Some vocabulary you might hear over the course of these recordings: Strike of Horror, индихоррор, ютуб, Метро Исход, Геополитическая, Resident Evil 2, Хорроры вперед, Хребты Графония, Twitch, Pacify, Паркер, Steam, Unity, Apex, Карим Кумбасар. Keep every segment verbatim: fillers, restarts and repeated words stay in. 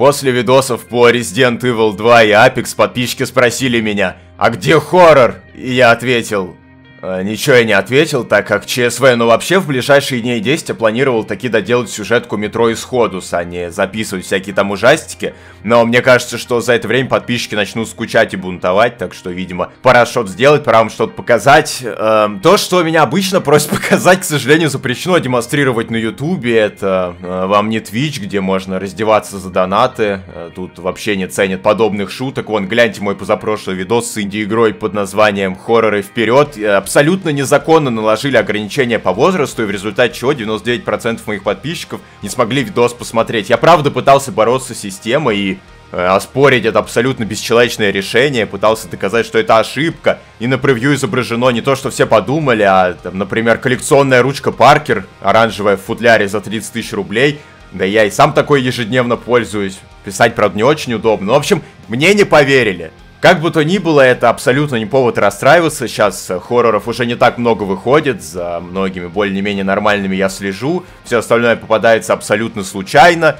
После видосов по Resident Evil два и Apex подписчики спросили меня, а где хоррор? И я ответил... Э, ничего я не ответил, так как ЧСВ, но вообще в ближайшие дни и действия планировал таки доделать сюжетку Метро Исходус, а не записывать всякие там ужастики. Но мне кажется, что за это время подписчики начнут скучать и бунтовать, так что, видимо, пора что-то сделать, пора вам что-то показать. Эм, то, что меня обычно просят показать, к сожалению, запрещено демонстрировать на ютубе, это э, вам не Twitch, где можно раздеваться за донаты, э, тут вообще не ценят подобных шуток. Вон, гляньте мой позапрошлый видос с инди-игрой под названием «Хорроры вперед», э, абсолютно незаконно наложили ограничения по возрасту, и в результате чего девяносто девять процентов моих подписчиков не смогли видос посмотреть. Я правда пытался бороться с системой и э, оспорить это абсолютно бесчеловечное решение, пытался доказать, что это ошибка, и на превью изображено не то, что все подумали, а, там, например, коллекционная ручка Паркер, оранжевая в футляре за тридцать тысяч рублей, да я и сам такой ежедневно пользуюсь, писать, правда, не очень удобно. Но, в общем, мне не поверили. Как бы то ни было, это абсолютно не повод расстраиваться, сейчас хорроров уже не так много выходит, за многими более-менее нормальными я слежу, все остальное попадается абсолютно случайно.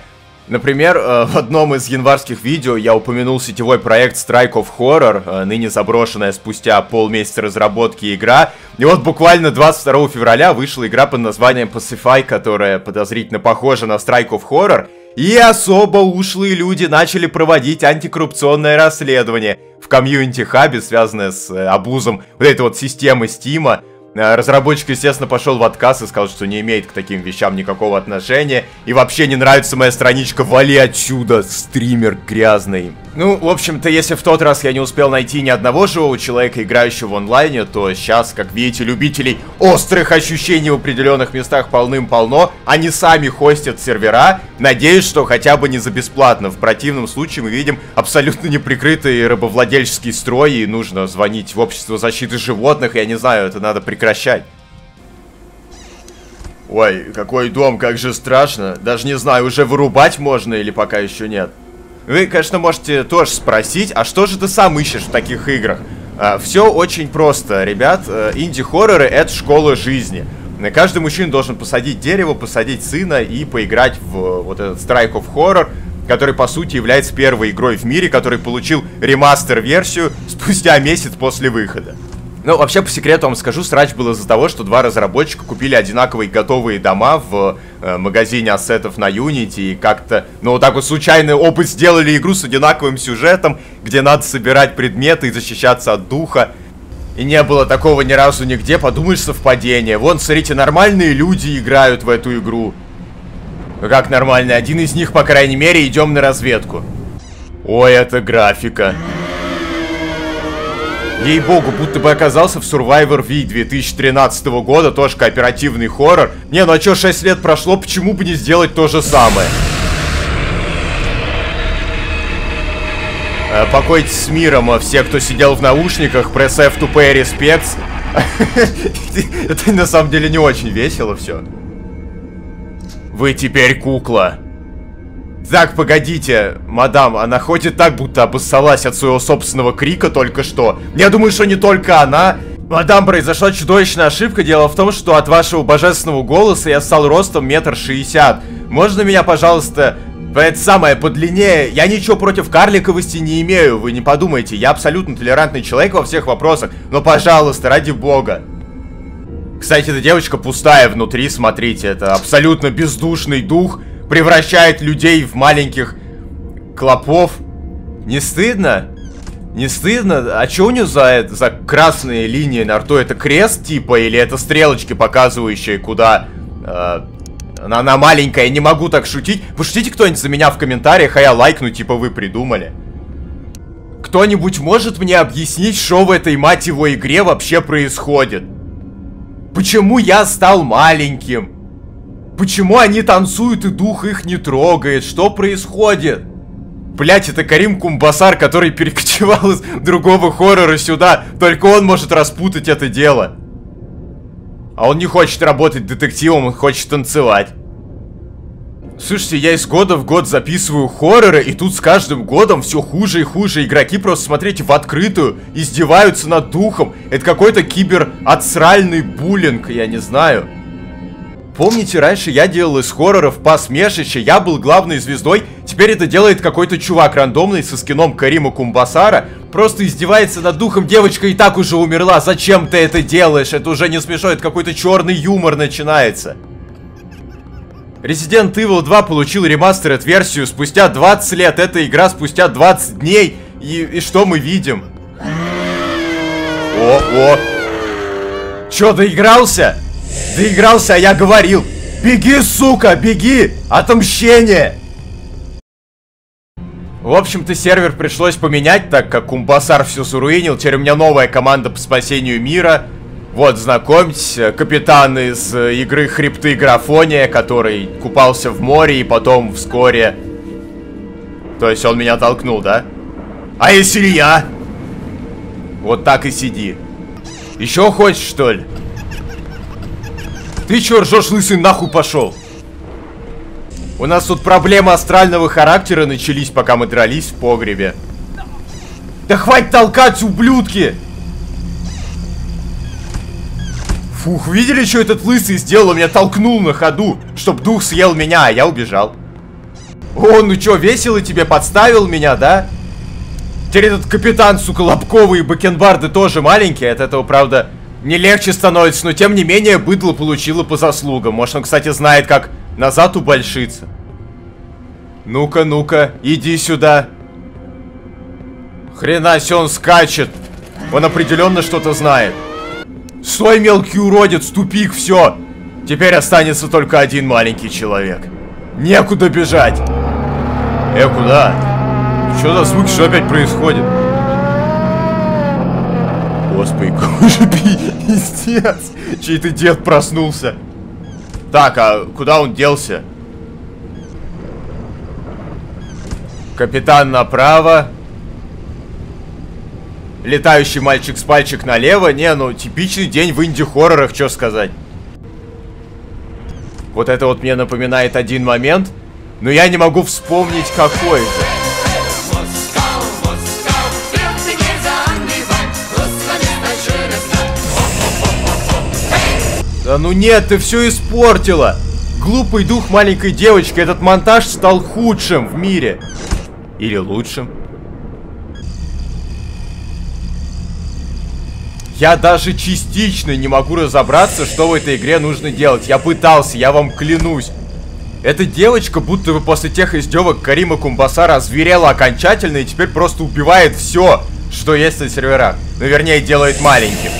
Например, в одном из январских видео я упомянул сетевой проект Strike of Horror, ныне заброшенная спустя полмесяца разработки игра, и вот буквально двадцать второго февраля вышла игра под названием Pacify, которая подозрительно похожа на Strike of Horror, и особо ушлые люди начали проводить антикоррупционное расследование в комьюнити-хабе, связанное с абузом вот этой вот системы Стима. Разработчик, естественно, пошел в отказ и сказал, что не имеет к таким вещам никакого отношения. И вообще не нравится моя страничка, вали отсюда, стример грязный. Ну, в общем-то, если в тот раз я не успел найти ни одного живого человека, играющего в онлайне, то сейчас, как видите, любителей острых ощущений в определенных местах полным-полно. Они сами хостят сервера, надеюсь, что хотя бы не за бесплатно. В противном случае мы видим абсолютно неприкрытый рабовладельческий строй, и нужно звонить в общество защиты животных, я не знаю, это надо прекращать. Прекращай. Ой, какой дом, как же страшно. Даже не знаю, уже вырубать можно или пока еще нет. Вы, конечно, можете тоже спросить, а что же ты сам ищешь в таких играх? А, все очень просто, ребят. Инди-хорроры — это школа жизни. Каждый мужчина должен посадить дерево, посадить сына и поиграть в вот этот Strike of Horror, который, по сути, является первой игрой в мире, который получил ремастер-версию спустя месяц после выхода. Ну, вообще, по секрету вам скажу, срач был из-за того, что два разработчика купили одинаковые готовые дома в э, магазине ассетов на Unity, и как-то, ну, вот так вот случайно опыт сделали игру с одинаковым сюжетом, где надо собирать предметы и защищаться от духа. И не было такого ни разу нигде, подумаешь, совпадение. Вон, смотрите, нормальные люди играют в эту игру. Как нормальный? Один из них, по крайней мере, идем на разведку. Ой, это графика. Ей-богу, будто бы оказался в Survivor ви две тысячи тринадцатого года, тоже кооперативный хоррор. Не, ну а чё, шесть лет прошло, почему бы не сделать то же самое? Э, покойтесь с миром, все, кто сидел в наушниках, press F to pay respects. Это на самом деле не очень весело все. Вы теперь кукла. Так, погодите, мадам, она ходит так, будто обоссалась от своего собственного крика только что. Я думаю, что не только она. Мадам, произошла чудовищная ошибка. Дело в том, что от вашего божественного голоса я стал ростом метр шестьдесят. Можно меня, пожалуйста, это самое, подлиннее? Я ничего против карликовости не имею, вы не подумайте. Я абсолютно толерантный человек во всех вопросах. Но, пожалуйста, ради бога. Кстати, эта девочка пустая внутри, смотрите. Это абсолютно бездушный дух. Превращает людей в маленьких клопов. Не стыдно? Не стыдно? А что у нее за, за красные линии на рту? Это крест типа или это стрелочки, показывающие куда? Э, она, она маленькая, я не могу так шутить. Пошутите кто-нибудь за меня в комментариях, а я лайкну, типа вы придумали. Кто-нибудь может мне объяснить, что в этой, мать его, игре вообще происходит? Почему я стал маленьким? Почему они танцуют и дух их не трогает? Что происходит? Блять, это Карим Кумбасар, который перекочевал из другого хоррора сюда. Только он может распутать это дело. А он не хочет работать детективом, он хочет танцевать. Слушайте, я из года в год записываю хорроры, и тут с каждым годом все хуже и хуже. Игроки просто, смотрите, в открытую издеваются над духом. Это какой-то кибер-отсральный буллинг, я не знаю. Помните, раньше я делал из хорроров посмешище, я был главной звездой, теперь это делает какой-то чувак рандомный со скином Карима Кумбасара, просто издевается над духом, девочка и так уже умерла, зачем ты это делаешь, это уже не смешно, это какой-то черный юмор начинается. Resident Evil два получил ремастер от версию спустя двадцать лет, эта игра спустя двадцать дней, и, и что мы видим? О, о. Чё, доигрался? Доигрался, а я говорил. Беги, сука, беги! Отомщение! В общем-то, сервер пришлось поменять, так как Кумбасар все заруинил. Теперь у меня новая команда по спасению мира. Вот, знакомьтесь, капитан из игры «Хребты Графония», который купался в море и потом вскоре... То есть он меня толкнул, да? А если я? Вот так и сиди. Еще хочешь, что ли? Ты чё ржёшь, лысый, нахуй пошел? У нас тут проблемы астрального характера начались, пока мы дрались в погребе. Да хватит толкать, ублюдки! Фух, видели, что этот лысый сделал? Меня толкнул на ходу, чтоб дух съел меня, а я убежал. О, ну чё, весело тебе, подставил меня, да? Теперь этот капитан, сука, лобковый и бакенбарды тоже маленькие. От этого, правда, не легче становится, но тем не менее быдло получило по заслугам. Может, он, кстати, знает, как назад убальшиться. Ну-ка, ну-ка, иди сюда. Хрена себе, он скачет. Он определенно что-то знает. Стой, мелкий уродец, тупик, все. Теперь останется только один маленький человек. Некуда бежать. Э, куда? Что за звук, что опять происходит? Господи, пиздец. Чей-то дед проснулся. Так, а куда он делся? Капитан направо. Летающий мальчик с пальчик налево. Не, ну типичный день в инди-хоррорах, что сказать. Вот это вот мне напоминает один момент, но я не могу вспомнить какой это. Да ну нет, ты все испортила. Глупый дух маленькой девочки. Этот монтаж стал худшим в мире. Или лучшим. Я даже частично не могу разобраться, что в этой игре нужно делать. Я пытался, я вам клянусь. Эта девочка, будто бы после тех издевок Карима Кумбасара, озверела окончательно и теперь просто убивает все, что есть на серверах. Ну, вернее, делает маленьким.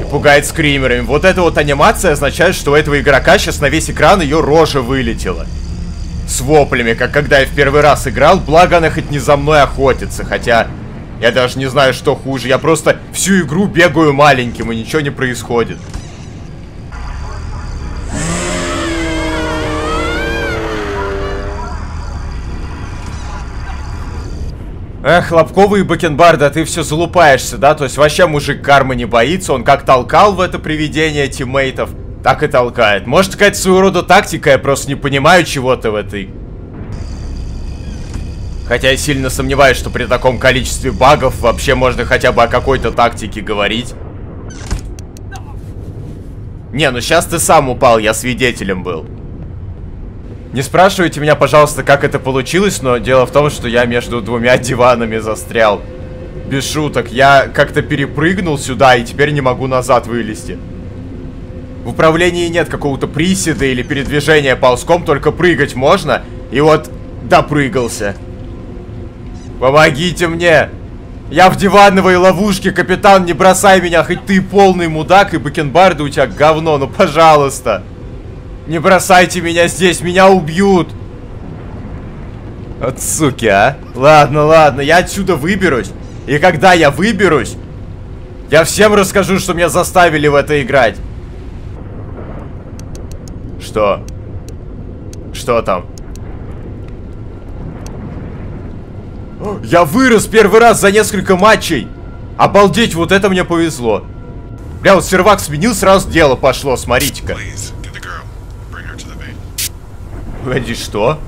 И пугает скримерами. Вот эта вот анимация означает, что у этого игрока сейчас на весь экран ее рожа вылетела. С воплями, как когда я в первый раз играл, благо она хоть не за мной охотится, хотя... Я даже не знаю, что хуже. Я просто всю игру бегаю маленьким, и ничего не происходит. Эх, лобковые бакенбарды, ты все залупаешься, да? То есть вообще мужик кармы не боится. Он как толкал в это привидение тиммейтов, так и толкает. Может, какая-то своего рода тактика, я просто не понимаю чего-то в этой... Хотя я сильно сомневаюсь, что при таком количестве багов вообще можно хотя бы о какой-то тактике говорить. Не, ну сейчас ты сам упал, я свидетелем был. Не спрашивайте меня, пожалуйста, как это получилось, но дело в том, что я между двумя диванами застрял. Без шуток, я как-то перепрыгнул сюда и теперь не могу назад вылезти. В управлении нет какого-то приседа или передвижения ползком, только прыгать можно. И вот допрыгался. Помогите мне! Я в дивановой ловушке, капитан, не бросай меня, хоть ты полный мудак и бакенбарды у тебя говно, ну пожалуйста! Не бросайте меня здесь, меня убьют! От суки, а! Ладно, ладно, я отсюда выберусь, и когда я выберусь, я всем расскажу, что меня заставили в это играть. Что? Что там? Я вырос первый раз за несколько матчей. Обалдеть, вот это мне повезло. Бля, вот сервак сменил, сразу дело пошло, смотрите-ка. Погоди, что?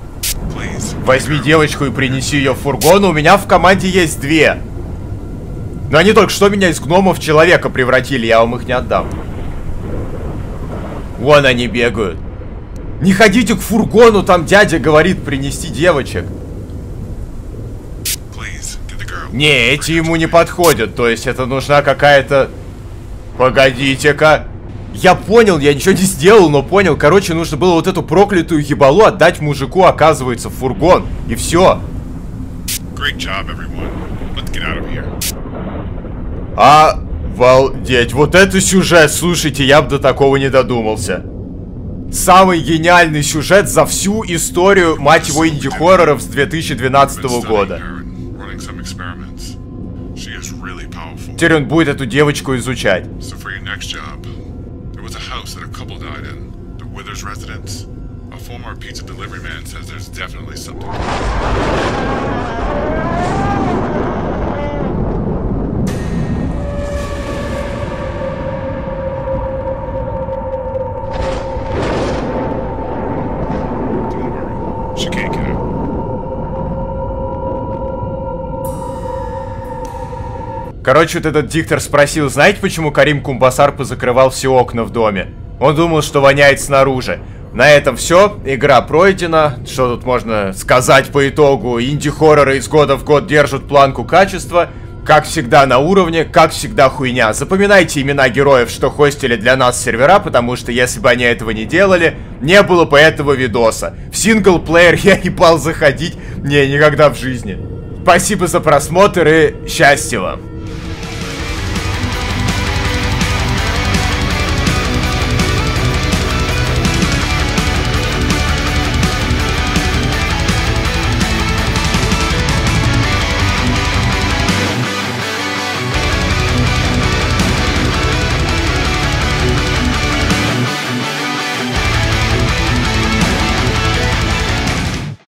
Возьми девочку и принеси ее в фургон, у меня в команде есть две. Но они только что меня из гномов в человека превратили, я вам их не отдам. Вон они бегают. Не ходите к фургону, там дядя говорит принести девочек. Не, эти ему не подходят, то есть это нужна какая-то... Погодите-ка. Я понял, я ничего не сделал, но понял. Короче, нужно было вот эту проклятую ебалу отдать мужику, оказывается, в фургон. И все. Обалдеть, вот это сюжет, слушайте, я бы до такого не додумался. Самый гениальный сюжет за всю историю, мать его, инди-хорроров с две тысячи двенадцатого года. Теперь он будет эту девочку изучать. Короче, вот этот диктор спросил, знаете, почему Карим Кумбасар позакрывал все окна в доме? Он думал, что воняет снаружи. На этом все, игра пройдена. Что тут можно сказать по итогу? Инди-хорроры из года в год держат планку качества. Как всегда на уровне, как всегда хуйня. Запоминайте имена героев, что хостили для нас сервера, потому что если бы они этого не делали, не было бы этого видоса. В синглплеер я ебал заходить, не, никогда в жизни. Спасибо за просмотр и счастья вам.